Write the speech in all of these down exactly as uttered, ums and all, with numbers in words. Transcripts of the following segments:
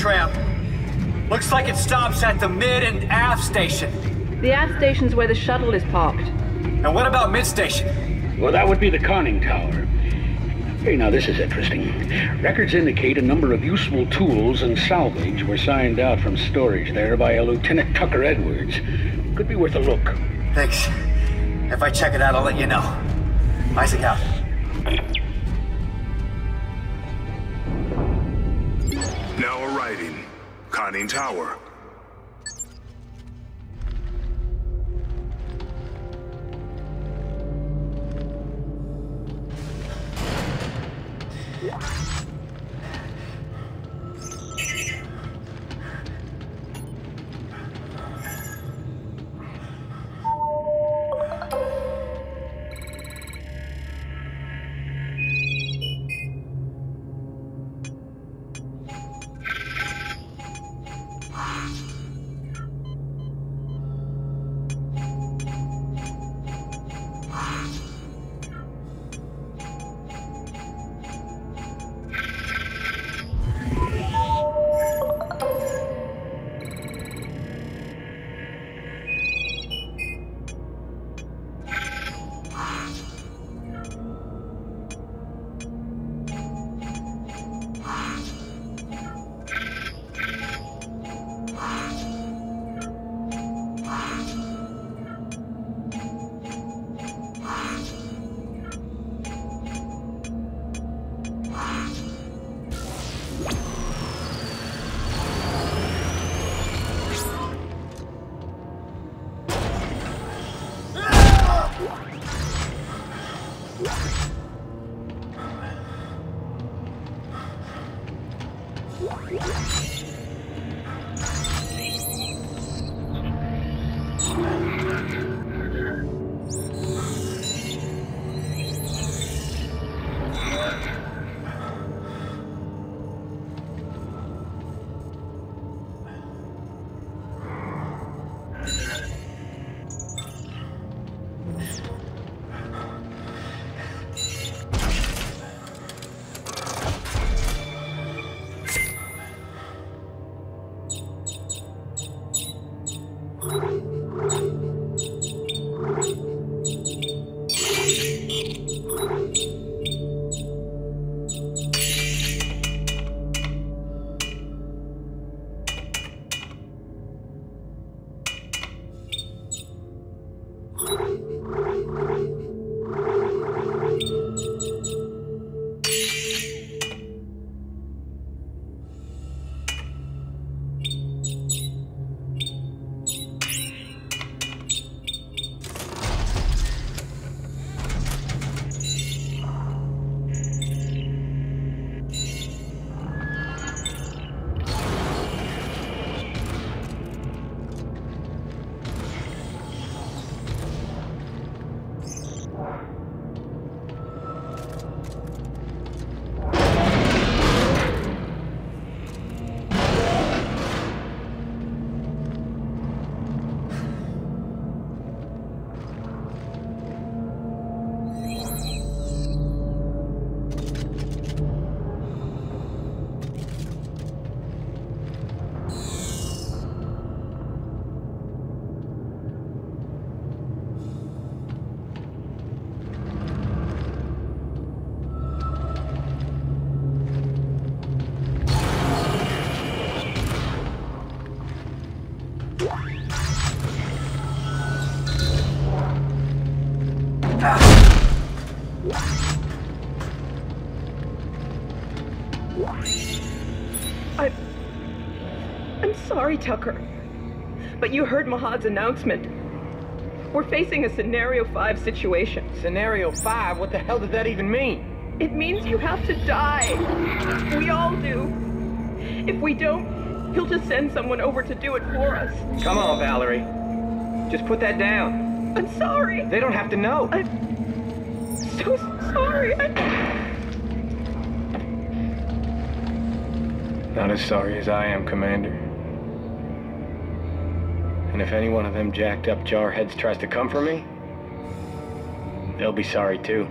tram. Looks like it stops at the mid and aft station. The aft station's where the shuttle is parked. And what about mid station? Well, that would be the Conning Tower. Hey, now this is interesting. Records indicate a number of useful tools and salvage were signed out from storage there by a Lieutenant Tucker Edwards. Could be worth a look. Thanks. If I check it out, I'll let you know. Isaac out. Now arriving. Conning Tower. Tucker, but you heard Mahad's announcement. We're facing a scenario five situation. Scenario five? What the hell does that even mean? It means you have to die. We all do. If we don't, he'll just send someone over to do it for us. Come on, Valerie. Just put that down. I'm sorry. They don't have to know. I'm so sorry. I... Not as sorry as I am, Commander. And if any one of them jacked up jarheads tries to come for me, they'll be sorry too.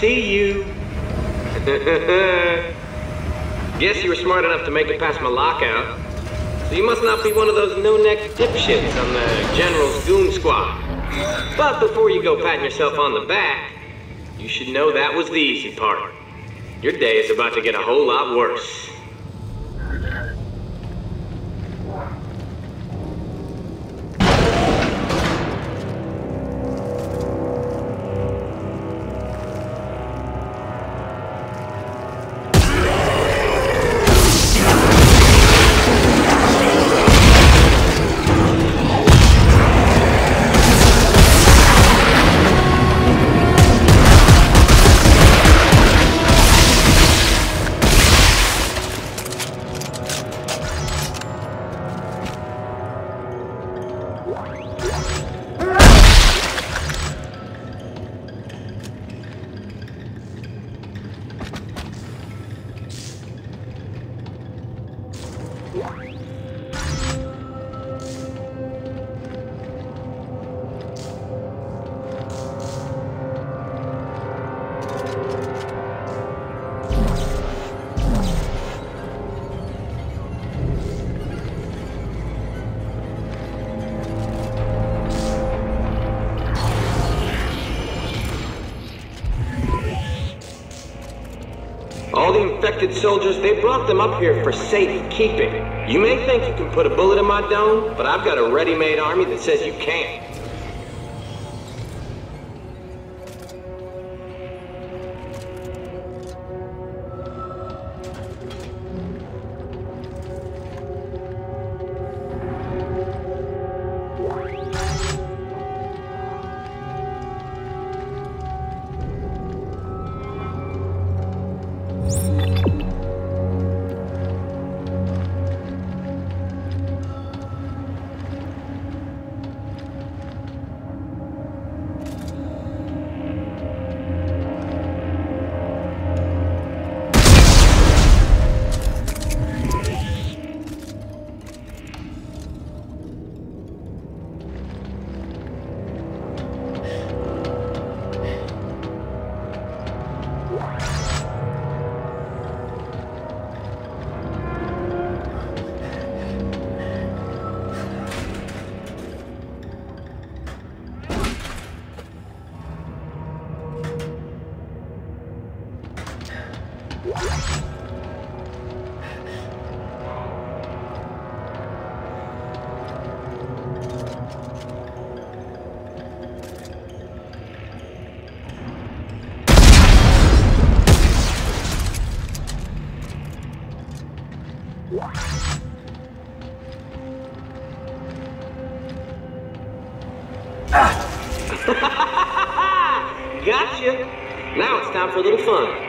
See you. Guess you were smart enough to make it past my lockout. So you must not be one of those no-neck dipshits on the General's Goon Squad. But before you go patting yourself on the back, you should know that was the easy part. Your day is about to get a whole lot worse. Soldiers, they brought them up here for safekeeping. You may think you can put a bullet in my dome, but I've got a ready-made army that says you can't.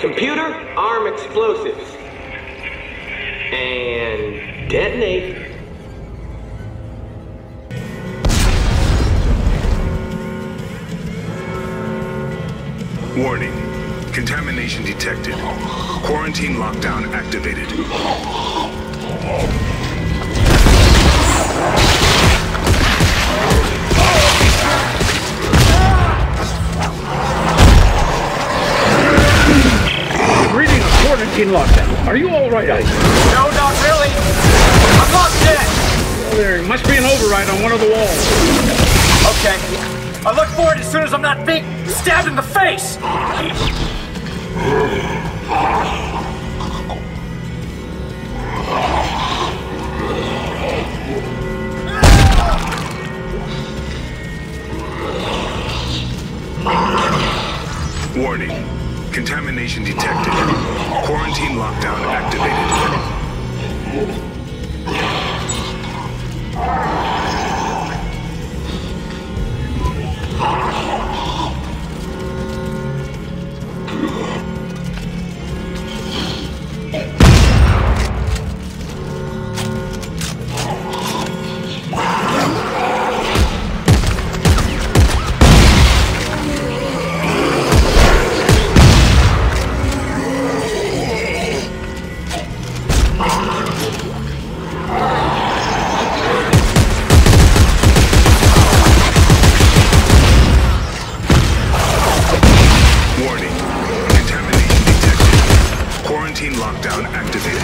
Computer, arm explosives. And detonate. Warning. Contamination detected. Quarantine lockdown activated. Lockdown. Are you all right, Isaac? No, not really. I'm not dead. Well, there must be an override on one of the walls. Okay. I look for it as soon as I'm not being stabbed in the face. Warning. Contamination detected. Quarantine lockdown activated. quarantine lockdown activated.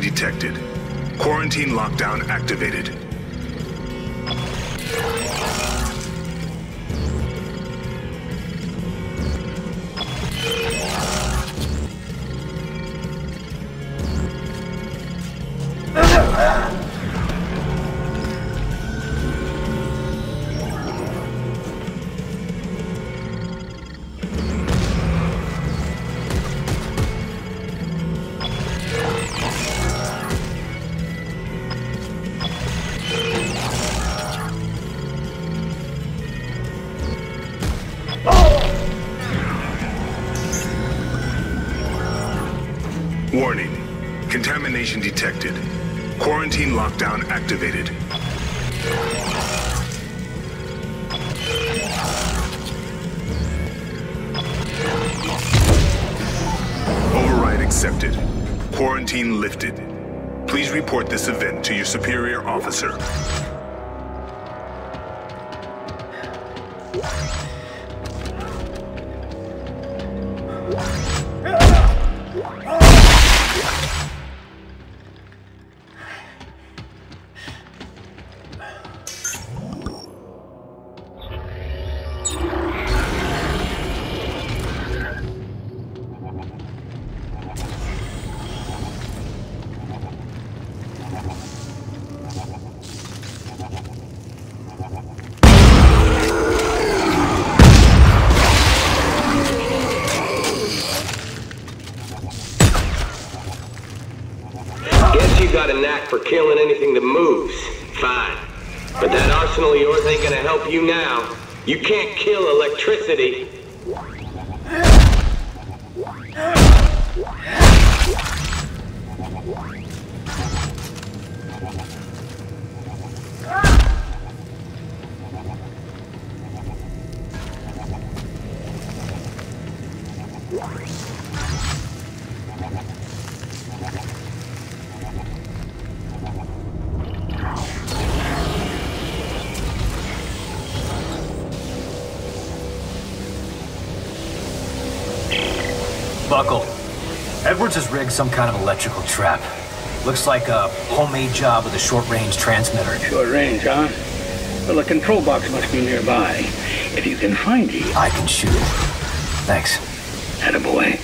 Detected. Quarantine lockdown activated. Warning. Contamination detected. Quarantine lockdown activated. Override accepted. Quarantine lifted. Please report this event to your superior officer. Got a knack for killing anything that moves. Fine. But that arsenal of yours ain't gonna help you now. You can't kill electricity. Buckle. Edwards has rigged some kind of electrical trap. Looks like a homemade job with a short-range transmitter. Short-range, huh? Well, a control box must be nearby. If you can find it... I can shoot it. Thanks. Attaboy.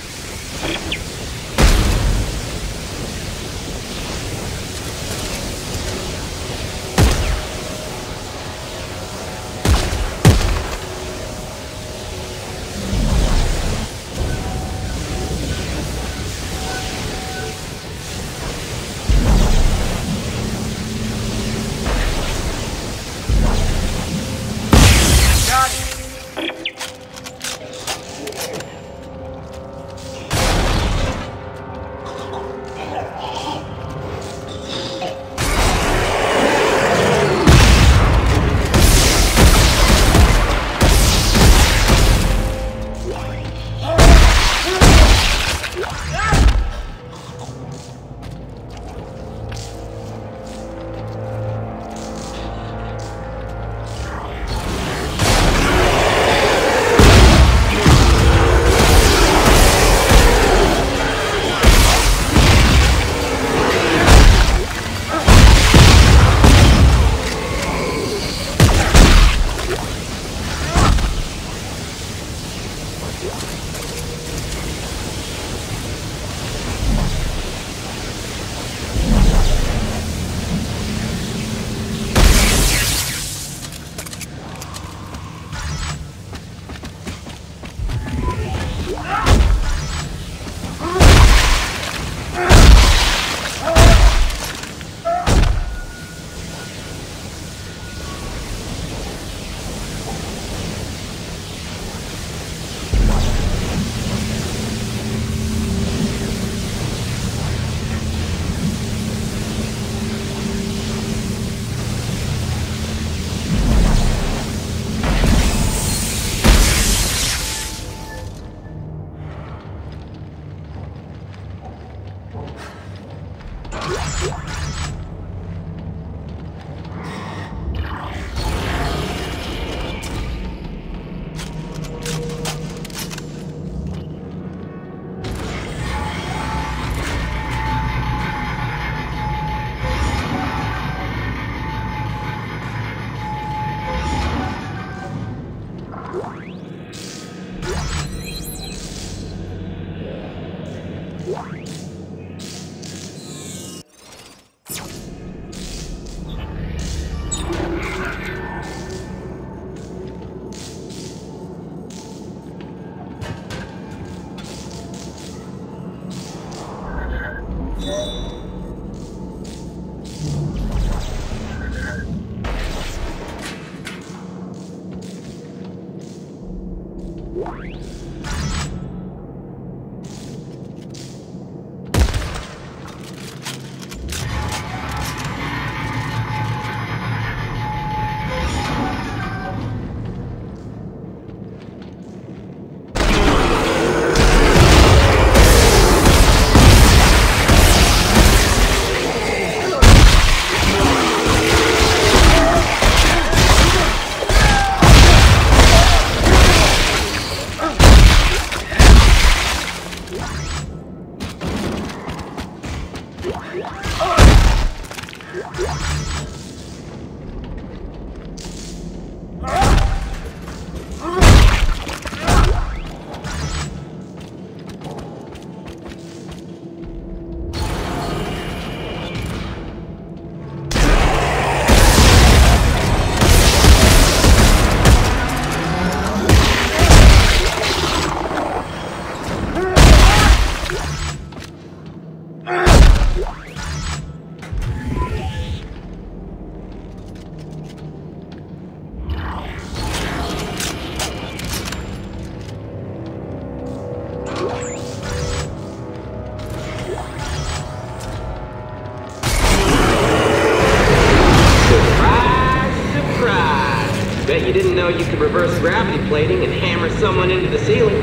Plating and hammer someone into the ceiling.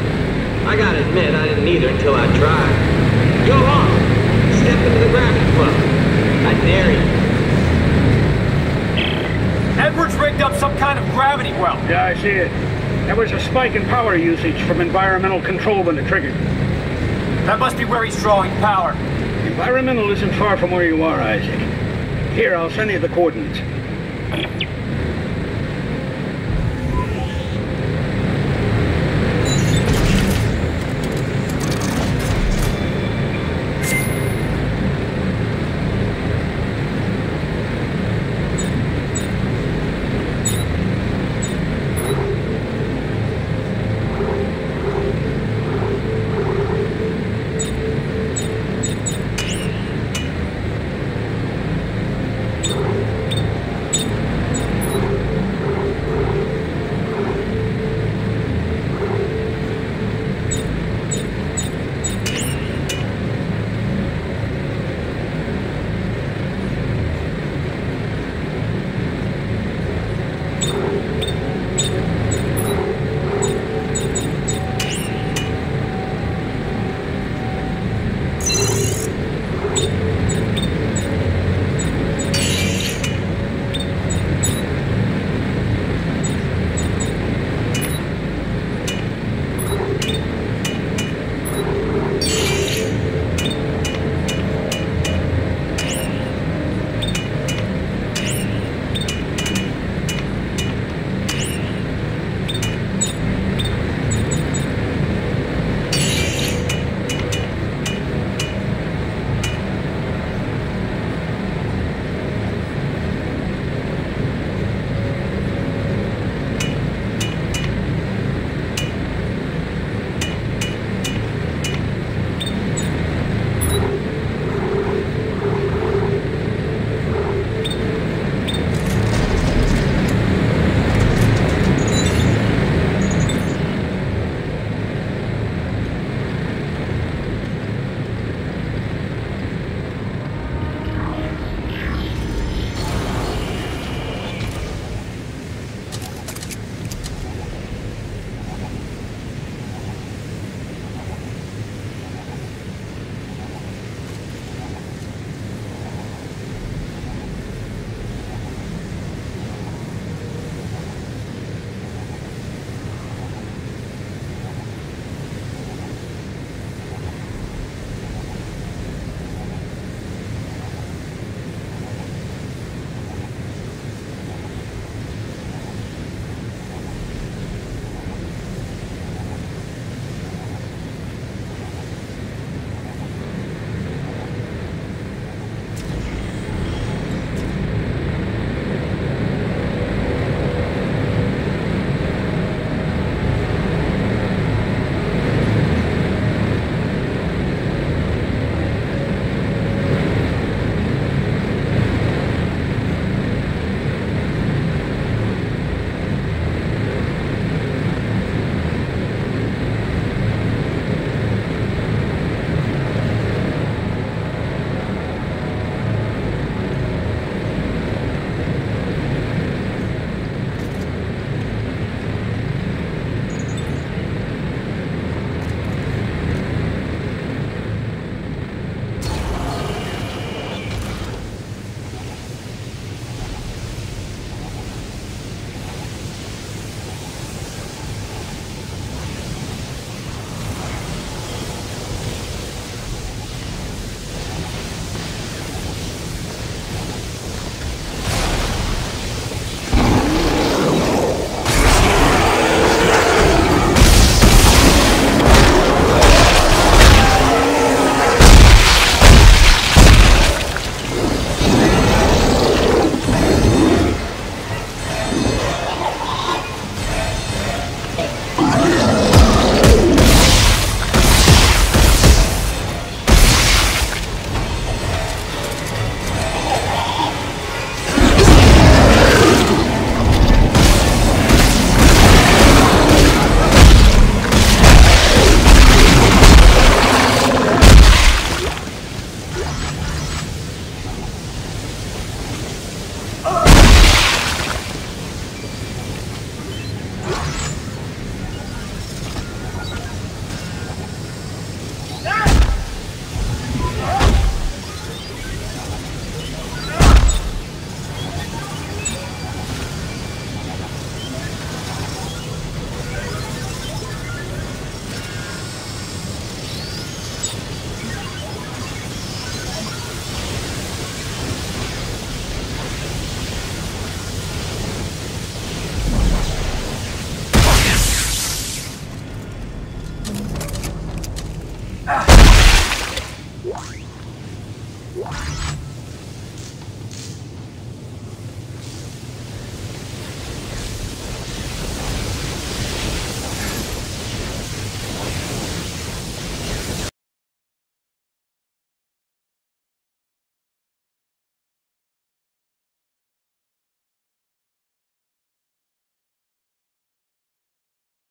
I gotta admit, I didn't either until I tried. Go on! Step into the gravity club. I dare you. Edwards rigged up some kind of gravity well. Yeah, I see it. There was a spike in power usage from environmental control when it triggered. That must be where he's drawing power. Environmental isn't far from where you are, Isaac. Here, I'll send you the coordinates.